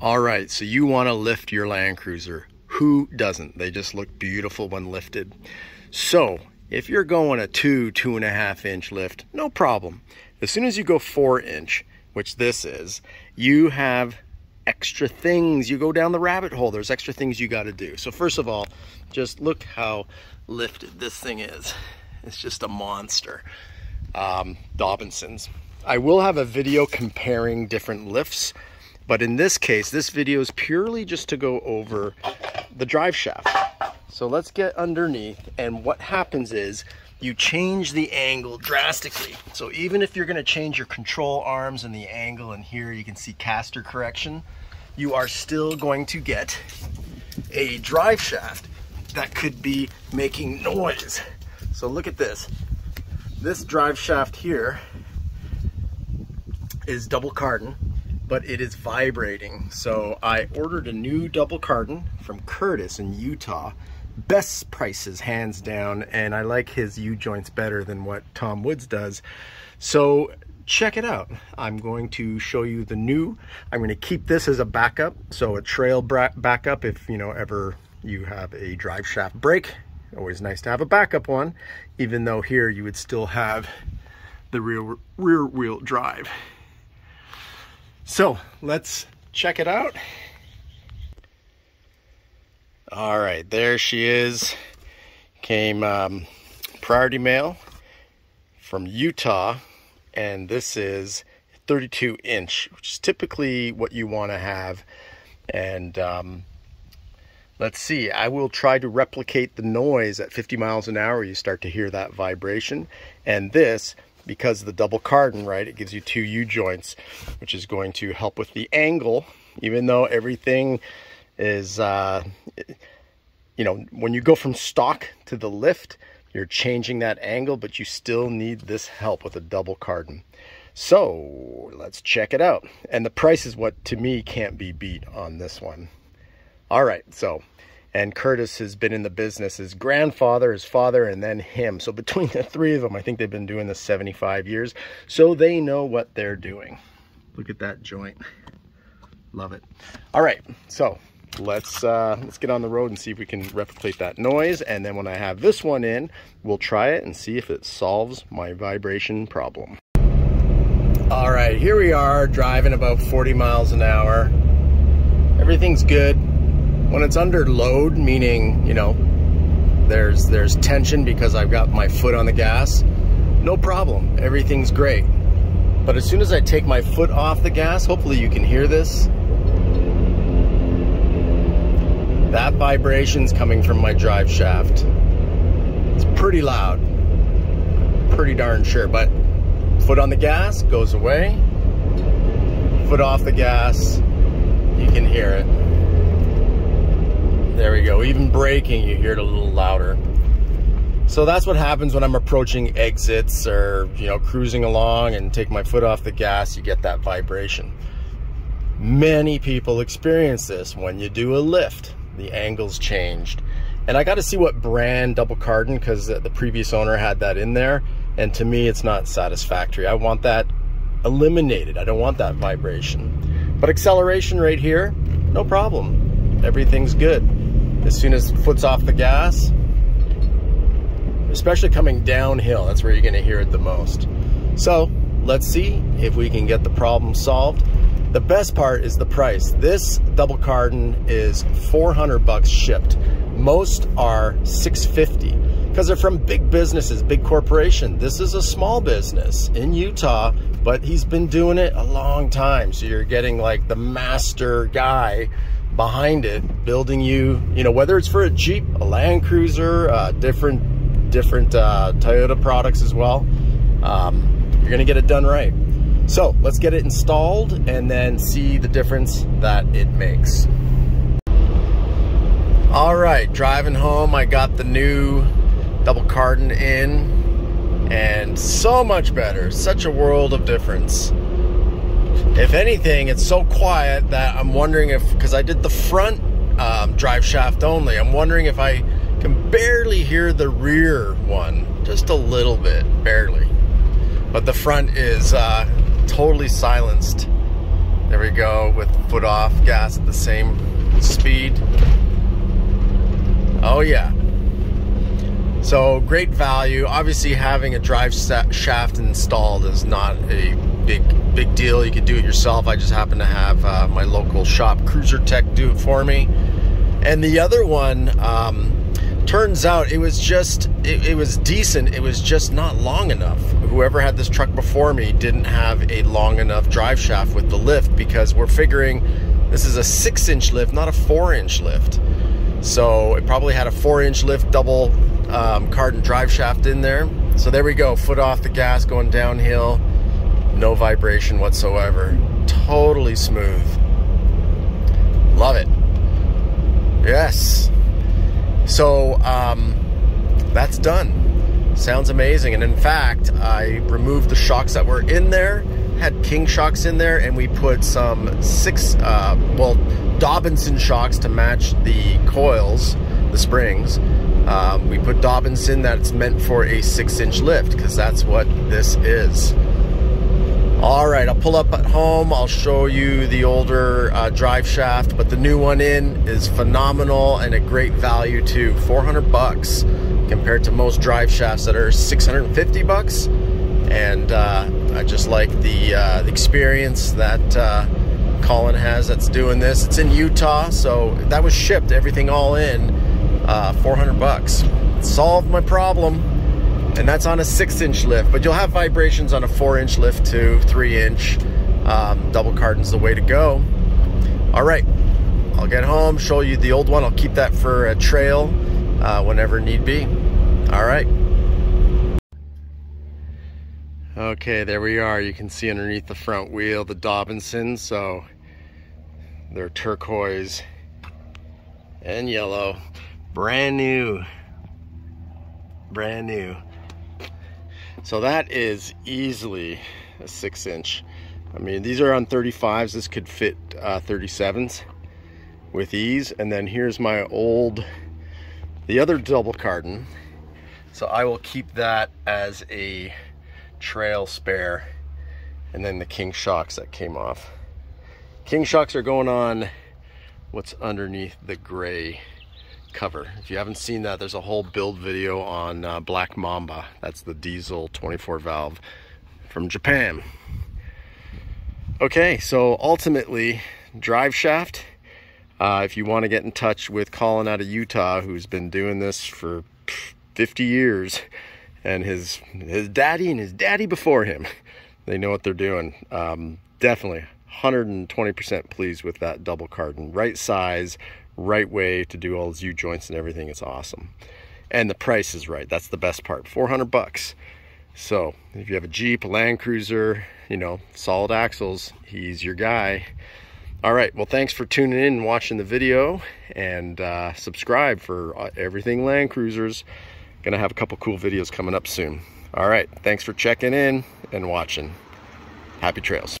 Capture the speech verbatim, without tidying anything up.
All right, so you want to lift your Land Cruiser. Who doesn't? They just look beautiful when lifted. So if you're going a two, two and a half inch lift, no problem. As soon as you go four inch, which this is, you have extra things. You go down the rabbit hole. There's extra things you got to do. So first of all, just look how lifted this thing is. It's just a monster. Um, Dobinsons. I will have a video comparing different lifts. But in this case, this video is purely just to go over the drive shaft. So let's get underneath, and what happens is you change the angle drastically. So even if you're gonna change your control arms and the angle, and here you can see caster correction, you are still going to get a drive shaft that could be making noise. So look at this. This drive shaft here is double cardan, but it is vibrating. So I ordered a new double cardan from Curtis in Utah. Best prices, hands down, and I like his U-joints better than what Tom Woods does. So check it out. I'm going to show you the new. I'm gonna keep this as a backup, so a trail backup if you know ever you have a drive shaft break. Always nice to have a backup one, even though here you would still have the rear, rear wheel drive. So let's check it out. All right, there she is. Came um, priority mail from Utah, and this is thirty-two inch, which is typically what you want to have. And um, let's see, I will try to replicate the noise at fifty miles an hour. You start to hear that vibration, and this, because of the double cardan, right? It gives you two U-joints, which is going to help with the angle, even though everything is, uh, you know, when you go from stock to the lift, you're changing that angle, but you still need this help with a double cardan. So let's check it out. And the price is what, to me, can't be beat on this one. All right, so, and Curtis has been in the business, his grandfather, his father, and then him. So between the three of them, I think they've been doing this seventy-five years. So they know what they're doing. Look at that joint. Love it. All right, so let's, uh, let's get on the road and see if we can replicate that noise. And then when I have this one in, we'll try it and see if it solves my vibration problem. All right, here we are driving about forty miles an hour. Everything's good. When it's under load, meaning, you know, there's there's tension because I've got my foot on the gas, no problem, everything's great. But as soon as I take my foot off the gas, hopefully you can hear this. That vibration's coming from my drive shaft. It's pretty loud, pretty darn sure, but foot on the gas goes away. Foot off the gas, you can hear it. There we go, even braking, you hear it a little louder. So that's what happens when I'm approaching exits or, you know, cruising along and take my foot off the gas, you get that vibration. Many people experience this when you do a lift, the angle's changed. And I gotta see what brand double cardan, because the previous owner had that in there, and to me it's not satisfactory. I want that eliminated, I don't want that vibration. But acceleration right here, no problem, everything's good. As soon as foot's off the gas, especially coming downhill, that's where you're gonna hear it the most. So let's see if we can get the problem solved. The best part is the price. This double cardan is four hundred bucks shipped. Most are six fifty because they're from big businesses, big corporation. This is a small business in Utah, but he's been doing it a long time. So you're getting like the master guy behind it, building you, you know, whether it's for a Jeep, a Land Cruiser, uh, different, different uh, Toyota products as well, um, you're gonna get it done right. So let's get it installed and then see the difference that it makes. All right, driving home, I got the new double cardan in, and so much better, such a world of difference. If anything, it's so quiet that I'm wondering if, because I did the front um, drive shaft only, I'm wondering if I can barely hear the rear one, just a little bit, barely. But the front is uh, totally silenced. There we go, with foot off gas at the same speed. Oh yeah. So great value. Obviously having a drive shaft installed is not a big big deal. You can do it yourself. I just happen to have uh, my local shop, Cruiser Tech, do it for me. And the other one, um, turns out it was just, it, it was decent. It was just not long enough. Whoever had this truck before me didn't have a long enough drive shaft with the lift, because we're figuring this is a six inch lift, not a four inch lift. So it probably had a four inch lift, double um, Cardan drive shaft in there. So there we go, foot off the gas going downhill, no vibration whatsoever. Totally smooth. Love it. Yes. So um, that's done. Sounds amazing. And in fact, I removed the shocks that were in there, had King shocks in there, and we put some six, uh, well, Dobinson shocks to match the coils, the springs. Um, we put Dobinson, that's meant for a six inch lift, because that's what this is. All right, I'll pull up at home. I'll show you the older uh, drive shaft, but the new one in is phenomenal and a great value too. four hundred bucks compared to most drive shafts that are six hundred fifty bucks. And uh, I just like the, uh, the experience that uh, Collin has that's doing this. It's in Utah, so that was shipped, everything all in, uh, four hundred bucks. Solved my problem. And that's on a six inch lift, but you'll have vibrations on a four inch lift too, three inch. Um, double Cardan's the way to go. All right, I'll get home, show you the old one. I'll keep that for a trail uh, whenever need be. All right. Okay, there we are. You can see underneath the front wheel, the Dobinsons. So they're turquoise and yellow, brand new, brand new. So that is easily a six inch. I mean, these are on thirty-fives. This could fit uh, thirty-sevens with ease. And then here's my old, the other double Cardan. So I will keep that as a trail spare. And then the King shocks that came off. King shocks are going on what's underneath the gray cover. If you haven't seen that, there's a whole build video on uh, Black Mamba. That's the diesel twenty-four valve from Japan. Okay, so ultimately, drive shaft. Uh, if you want to get in touch with Collin out of Utah, who's been doing this for fifty years, and his his daddy and his daddy before him, they know what they're doing. Um, definitely one hundred twenty percent pleased with that double Cardan. Right size, right way to do all those U-joints and everything. It's awesome. And the price is right. That's the best part, four hundred bucks. So if you have a Jeep, a Land Cruiser, you know, solid axles, he's your guy. All right, well, thanks for tuning in and watching the video, and uh, subscribe for everything Land Cruisers. Gonna have a couple cool videos coming up soon. All right, thanks for checking in and watching. Happy trails.